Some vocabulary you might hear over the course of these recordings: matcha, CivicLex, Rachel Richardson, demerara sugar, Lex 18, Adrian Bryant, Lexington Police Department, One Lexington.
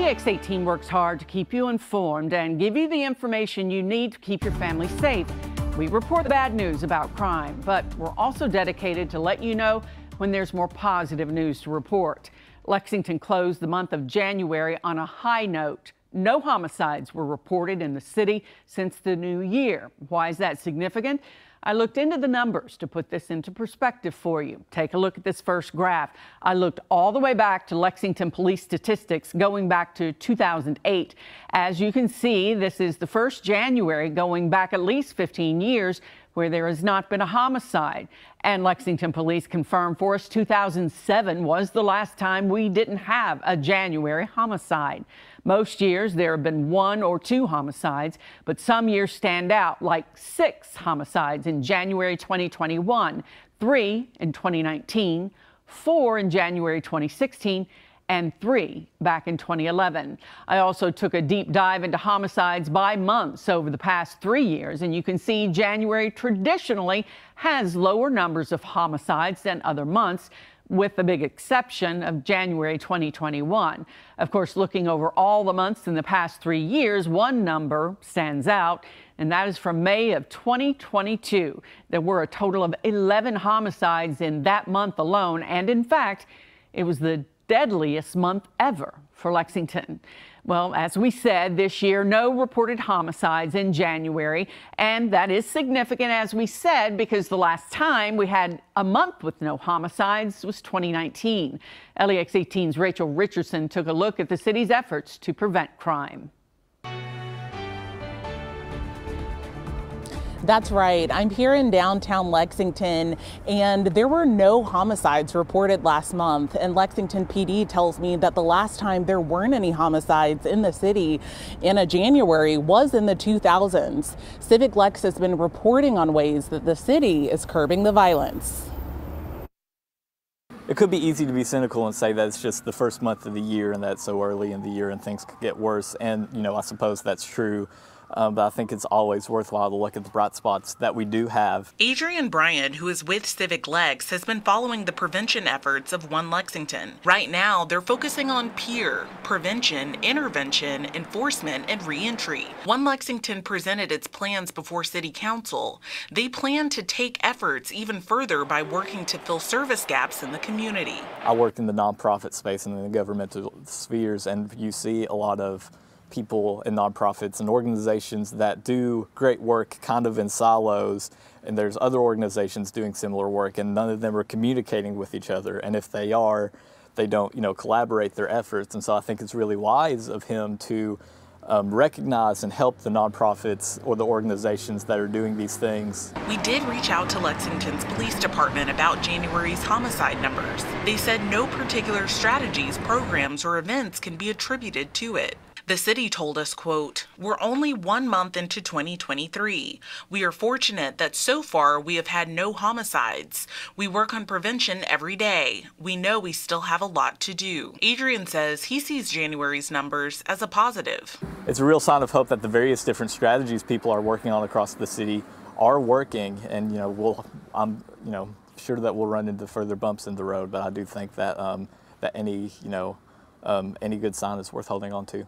Lex 18 works hard to keep you informed and give you the information you need to keep your family safe. We report the bad news about crime, but we're also dedicated to let you know when there's more positive news to report. Lexington closed the month of January on a high note. No homicides were reported in the city since the new year. Why is that significant? I looked into the numbers to put this into perspective for you. Take a look at this first graph. I looked all the way back to Lexington police statistics going back to 2008. As you can see, this is the first January going back at least 15 years where there has not been a homicide. And Lexington police confirmed for us 2007 was the last time we didn't have a January homicide. Most years there have been one or two homicides, but some years stand out, like 6 homicides in January 2021, 3 in 2019, 4 in January 2016, and 3 back in 2011. I also took a deep dive into homicides by months over the past 3 years, and you can see January traditionally has lower numbers of homicides than other months, with the big exception of January 2021. Of course, looking over all the months in the past 3 years, one number stands out, and that is from May of 2022. There were a total of 11 homicides in that month alone, and in fact, it was the deadliest month ever for Lexington. Well, as we said, this year, no reported homicides in January, and that is significant, as we said, because the last time we had a month with no homicides was 2019. LEX 18's Rachel Richardson took a look at the city's efforts to prevent crime. That's right. I'm here in downtown Lexington, and there were no homicides reported last month. And Lexington PD tells me that the last time there weren't any homicides in the city in a January was in the 2000s. CivicLex has been reporting on ways that the city is curbing the violence. It could be easy to be cynical and say that it's just the first month of the year and that's so early in the year and things could get worse. And, you know, I suppose that's true. But I think it's always worthwhile to look at the bright spots that we do have. Adrian Bryant, who is with CivicLex, has been following the prevention efforts of One Lexington. Right now, they're focusing on peer prevention, intervention, enforcement, and reentry. One Lexington presented its plans before City Council. They plan to take efforts even further by working to fill service gaps in the community. I worked in the nonprofit space and in the governmental spheres, and you see a lot of people and nonprofits and organizations that do great work kind of in silos, and there's other organizations doing similar work, and none of them are communicating with each other, and if they are, they don't, you know, collaborate their efforts. And so I think it's really wise of him to recognize and help the nonprofits or the organizations that are doing these things. We did reach out to Lexington's police department about January's homicide numbers. They said no particular strategies, programs, or events can be attributed to it. The city told us, quote, "We're only 1 month into 2023. We are fortunate that so far we have had no homicides. We work on prevention every day. We know we still have a lot to do." Adrian says he sees January's numbers as a positive. It's a real sign of hope that the various different strategies people are working on across the city are working, and, you know, I'm sure that we'll run into further bumps in the road, but I do think that any good sign is worth holding on to.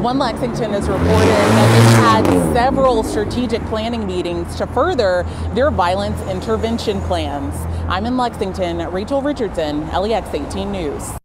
One Lexington has reported that it's had several strategic planning meetings to further their violence intervention plans. I'm in Lexington, Rachel Richardson, LEX 18 News.